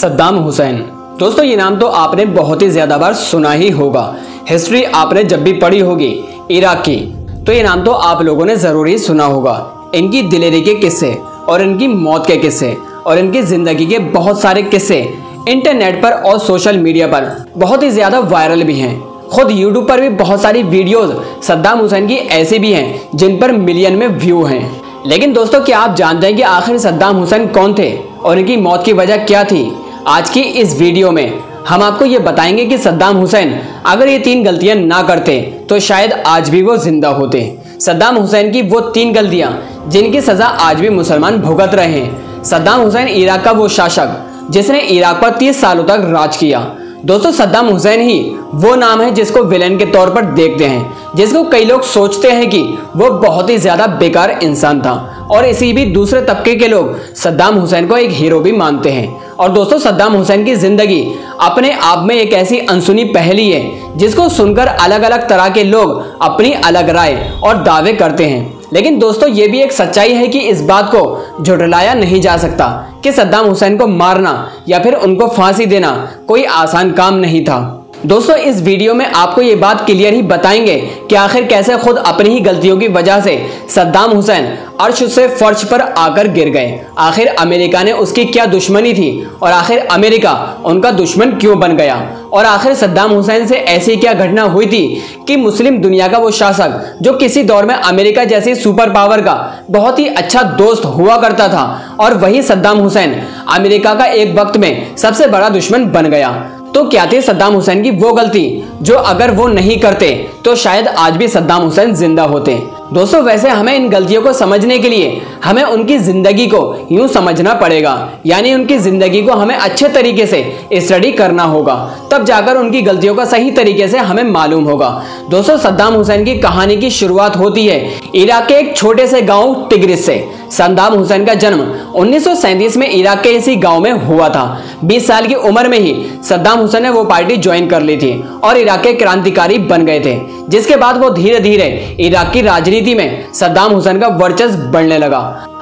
सद्दाम हुसैन। दोस्तों ये नाम तो आपने बहुत ही ज़्यादा बार सुना ही होगा, हिस्ट्री आपने जब भी पढ़ी होगी इराक की, तो ये नाम तो आप लोगों ने ज़रूर ही सुना होगा। इनकी दिलेरी के किस्से और इनकी मौत के किस्से और इनकी ज़िंदगी के बहुत सारे किस्से इंटरनेट पर और सोशल मीडिया पर बहुत ही ज़्यादा वायरल भी हैं। खुद यूट्यूब पर भी बहुत सारी वीडियोज़ सद्दाम हुसैन की ऐसी भी हैं जिन पर मिलियन में व्यू हैं। लेकिन दोस्तों क्या आप जानते हैं कि आखिर सद्दाम हुसैन कौन थे और इनकी मौत की वजह क्या थी? आज की इस वीडियो में हम आपको ये बताएंगे कि सद्दाम हुसैन अगर ये तीन गलतियां ना करते तो शायद आज भी वो जिंदा होते। सद्दाम हुसैन की वो तीन गलतियां जिनकी सज़ा आज भी मुसलमान भुगत रहे हैं। सद्दाम हुसैन इराक का वो शासक जिसने इराक पर 30 सालों तक राज किया। दोस्तों सद्दाम हुसैन ही वो नाम है जिसको विलेन के तौर पर देखते हैं, जिसको कई लोग सोचते हैं कि वो बहुत ही ज़्यादा बेकार इंसान था, और इसी भी दूसरे तबके के लोग सद्दाम हुसैन को एक हीरो भी मानते हैं। और दोस्तों सद्दाम हुसैन की ज़िंदगी अपने आप में एक ऐसी अनसुनी पहेली है जिसको सुनकर अलग अलग तरह के लोग अपनी अलग राय और दावे करते हैं। लेकिन दोस्तों ये भी एक सच्चाई है कि इस बात को झुठलाया नहीं जा सकता कि सद्दाम हुसैन को मारना या फिर उनको फांसी देना कोई आसान काम नहीं था। दोस्तों इस वीडियो में आपको ये बात क्लियर ही बताएंगे कि आखिर कैसे खुद अपनी ही गलतियों की वजह से सद्दाम हुसैन अर्श से फर्श पर आकर गिर गए, आखिर अमेरिका ने उसकी क्या दुश्मनी थी और आखिर अमेरिका उनका दुश्मन क्यों बन गया, और आखिर सद्दाम हुसैन से ऐसी क्या घटना हुई थी कि मुस्लिम दुनिया का वो शासक जो किसी दौर में अमेरिका जैसी सुपर पावर का बहुत ही अच्छा दोस्त हुआ करता था, और वही सद्दाम हुसैन अमेरिका का एक वक्त में सबसे बड़ा दुश्मन बन गया। तो क्या थी सद्दाम हुसैन की वो गलती जो अगर वो नहीं करते तो शायद आज भी सद्दाम हुसैन जिंदा होते? दोस्तों वैसे हमें इन गलतियों को समझने के लिए हमें उनकी ज़िंदगी को यूँ समझना पड़ेगा, यानी उनकी ज़िंदगी को हमें अच्छे तरीके से स्टडी करना होगा, तब जाकर उनकी गलतियों का सही तरीके से हमें मालूम होगा। दोस्तों सद्दाम हुसैन की कहानी की शुरुआत होती है इराक के एक छोटे से गाँव तिग्रिस से। सद्दाम हुसैन का जन्म 1937 में इराक के इसी गांव में हुआ था। 20 साल की उम्र में ही सद्दाम हुसैन ने वो पार्टी ज्वाइन कर ली थी और इराक के क्रांतिकारी बन गए थे, जिसके बाद वो धीरे धीरे इराक की राजनीति में सद्दाम हुसैन का वर्चस्व बढ़ने लगा।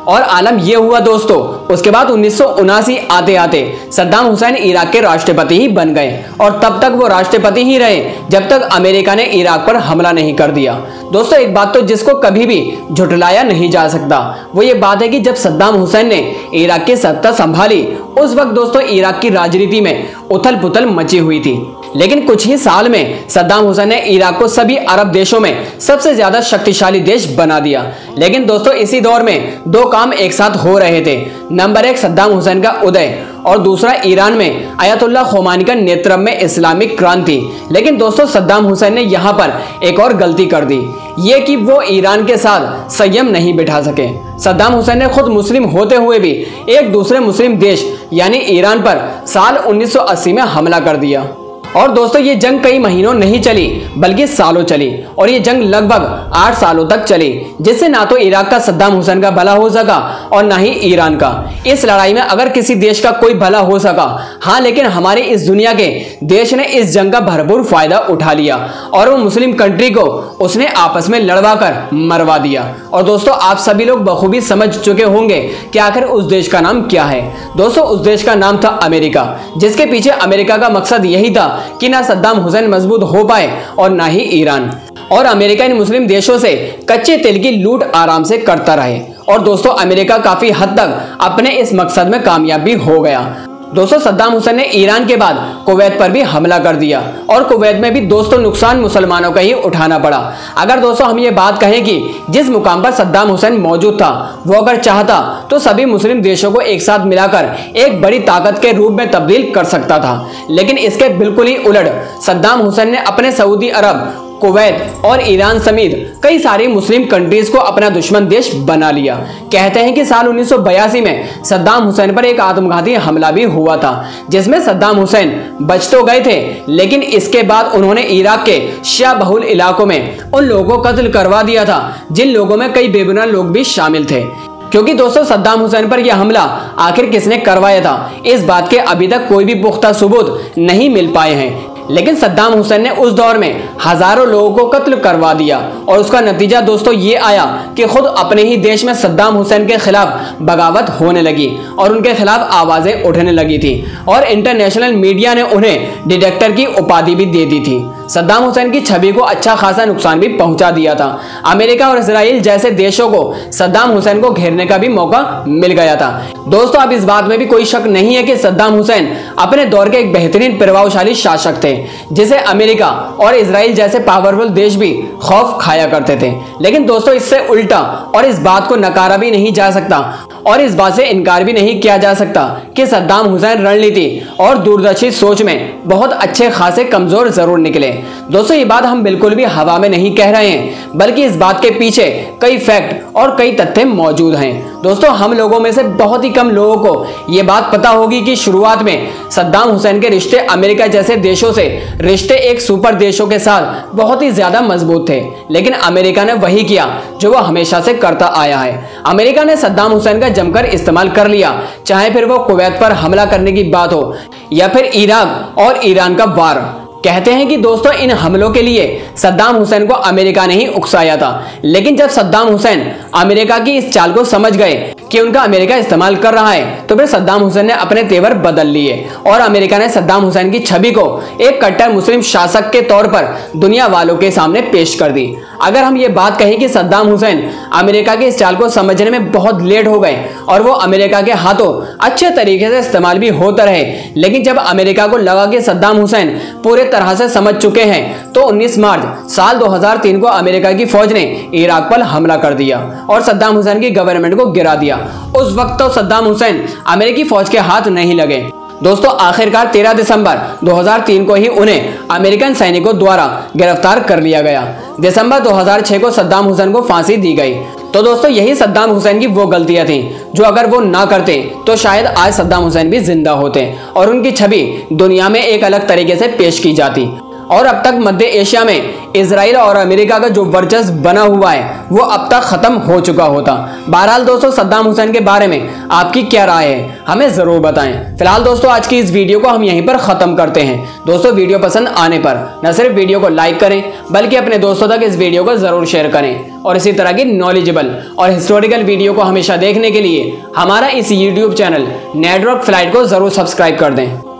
और आलम यह हुआ दोस्तों, उसके बाद 1979 आते आते सद्दाम हुसैन इराक के राष्ट्रपति ही बन गए, और तब तक वो राष्ट्रपति ही रहे जब तक अमेरिका ने इराक पर हमला नहीं कर दिया। दोस्तों एक बात तो जिसको कभी भी झुठलाया नहीं जा सकता वो ये बात है कि जब सद्दाम हुसैन ने इराक की सत्ता संभाली उस वक्त दोस्तों इराक की राजनीति में उथल पुथल मची हुई थी, लेकिन कुछ ही साल में सद्दाम हुसैन ने इराक को सभी अरब देशों में सबसे ज़्यादा शक्तिशाली देश बना दिया। लेकिन दोस्तों इसी दौर में दो काम एक साथ हो रहे थे, नंबर एक सद्दाम हुसैन का उदय और दूसरा ईरान में आयतुल्ला खूमेनी का नेतृत्व में इस्लामिक क्रांति। लेकिन दोस्तों सद्दाम हुसैन ने यहाँ पर एक और गलती कर दी, ये कि वो ईरान के साथ संयम नहीं बिठा सके। सद्दाम हुसैन ने खुद मुस्लिम होते हुए भी एक दूसरे मुस्लिम देश यानी ईरान पर साल 1980 में हमला कर दिया। और दोस्तों ये जंग कई महीनों नहीं चली बल्कि सालों चली, और ये जंग लगभग 8 सालों तक चली, जिससे ना तो इराक का सद्दाम हुसैन का भला हो सका और ना ही ईरान का। इस लड़ाई में अगर किसी देश का कोई भला हो सका हाँ, लेकिन हमारे इस दुनिया के देश ने इस जंग का भरपूर फायदा उठा लिया और वो मुस्लिम कंट्री को उसने आपस में लड़वा कर मरवा दिया। और दोस्तों आप सभी लोग बखूबी समझ चुके होंगे कि आखिर उस देश का नाम क्या है। दोस्तों उस देश का नाम था अमेरिका, जिसके पीछे अमेरिका का मकसद यही था कि ना सद्दाम हुसैन मजबूत हो पाए और ना ही ईरान, और अमेरिका इन मुस्लिम देशों से कच्चे तेल की लूट आराम से करता रहे। और दोस्तों अमेरिका काफी हद तक अपने इस मकसद में कामयाब भी हो गया। दोस्तों सद्दाम हुसैन ने ईरान के बाद कुवैत पर भी हमला कर दिया, और कुवैत में भी दोस्तों नुकसान मुसलमानों का ही उठाना पड़ा। अगर दोस्तों हम ये बात कहें कि जिस मुकाम पर सद्दाम हुसैन मौजूद था वो अगर चाहता तो सभी मुस्लिम देशों को एक साथ मिलाकर एक बड़ी ताकत के रूप में तब्दील कर सकता था, लेकिन इसके बिल्कुल ही उलट सद्दाम हुसैन ने अपने सऊदी अरब, कुवैत और ईरान समेत कई सारी मुस्लिम कंट्रीज को अपना दुश्मन देश बना लिया। कहते हैं कि साल 1982 में सद्दाम हुसैन पर एक आत्मघाती हमला भी हुआ था, जिसमें सद्दाम हुसैन बच तो गए थे, लेकिन इसके बाद उन्होंने इराक के शिया बहुल इलाकों में उन लोगों को कत्ल करवा दिया था जिन लोगों में कई बेगुनाह लोग भी शामिल थे। क्योंकि दोस्तों सद्दाम हुसैन पर यह हमला आखिर किसने करवाया था इस बात के अभी तक कोई भी पुख्ता सबूत नहीं मिल पाए हैं, लेकिन सद्दाम हुसैन ने उस दौर में हजारों लोगों को कत्ल करवा दिया और उसका नतीजा दोस्तों ये आया कि खुद अपने ही देश में सद्दाम हुसैन के खिलाफ बगावत होने लगी और उनके खिलाफ आवाजें उठने लगी थी और इंटरनेशनल मीडिया ने उन्हें डिक्टेटर की उपाधि भी दे दी थी। सद्दाम हुसैन की छवि को अच्छा खासा नुकसान भी पहुंचा दिया था। अमेरिका और इजराइल जैसे देशों को सद्दाम हुसैन को घेरने का भी मौका मिल गया था। दोस्तों अब इस बात में भी कोई शक नहीं है कि सद्दाम हुसैन अपने दौर के एक बेहतरीन प्रभावशाली शासक थे, जिसे अमेरिका और इजराइल जैसे पावरफुल देश भी खौफ खाया करते थे। लेकिन दोस्तों इससे उल्टा और इस बात को नकारा भी नहीं जा सकता और इस बात से इनकार भी नहीं किया जा सकता कि सद्दाम हुसैन रणनीति और दूरदर्शी सोच में बहुत अच्छे खासे कमजोर जरूर निकले। दोस्तों ये बात हम बिल्कुल भी हवा में नहीं कह रहे हैं, बल्कि इस बात के पीछे कई फैक्ट और कई तथ्य मौजूद हैं। दोस्तों हम लोगों में से बहुत ही कम लोगों को ये बात पता होगी कि शुरुआत में सद्दाम हुसैन के रिश्ते अमेरिका जैसे देशों से रिश्ते एक सुपर देशों के साथ बहुत ही ज्यादा मजबूत थे, लेकिन अमेरिका ने वही किया जो वो हमेशा से करता आया है। अमेरिका ने सद्दाम हुसैन का जमकर इस्तेमाल कर लिया, चाहे फिर वो कुवैत पर हमला करने की बात हो या फिर इराक और ईरान का वार। कहते हैं कि दोस्तों इन हमलों के लिए सद्दाम हुसैन को अमेरिका ने ही उकसाया था, लेकिन जब सद्दाम हुसैन अमेरिका की इस चाल को समझ गए कि उनका अमेरिका इस्तेमाल कर रहा है, तो फिर सद्दाम हुसैन ने अपने तेवर बदल लिए और अमेरिका ने सद्दाम हुसैन की छवि को एक कट्टर मुस्लिम शासक के तौर पर दुनिया वालों के सामने पेश कर दी। अगर हम ये बात कहें कि सद्दाम हुसैन अमेरिका के इस चाल को समझने में बहुत लेट हो गए और वो अमेरिका के हाथों अच्छे तरीके से इस्तेमाल भी होता रहे, लेकिन जब अमेरिका को लगा कि सद्दाम हुसैन पूरे तरह से समझ चुके हैं, तो 19 मार्च साल 2003 को अमेरिका की फौज ने इराक पर हमला कर दिया और सद्दाम हुसैन की गवर्नमेंट को गिरा दिया। उस वक्त तो सद्दाम हुसैन अमेरिकी फौज के हाथ नहीं लगे। दोस्तों आखिरकार 13 दिसंबर 2003 को ही उन्हें अमेरिकन सैनिकों द्वारा गिरफ्तार कर लिया गया। दिसंबर 2006 को सद्दाम हुसैन को फांसी दी गई। तो दोस्तों यही सद्दाम हुसैन की वो गलतियां थीं जो अगर वो ना करते तो शायद आज सद्दाम हुसैन भी जिंदा होते और उनकी छवि दुनिया में एक अलग तरीके से पेश की जाती। और अब तक मध्य एशिया में इजराइल और अमेरिका का जो वर्चस्व बना हुआ है वो अब तक खत्म हो चुका होता। बहरहाल दोस्तों सद्दाम हुसैन के बारे में आपकी क्या राय है हमें ज़रूर बताएं। फिलहाल दोस्तों आज की इस वीडियो को हम यहीं पर ख़त्म करते हैं। दोस्तों वीडियो पसंद आने पर न सिर्फ वीडियो को लाइक करें, बल्कि अपने दोस्तों तक इस वीडियो को ज़रूर शेयर करें और इसी तरह की नॉलेजेबल और हिस्टोरिकल वीडियो को हमेशा देखने के लिए हमारा इस यूट्यूब चैनल नेटवर्क फ्लाइट को ज़रूर सब्सक्राइब कर दें।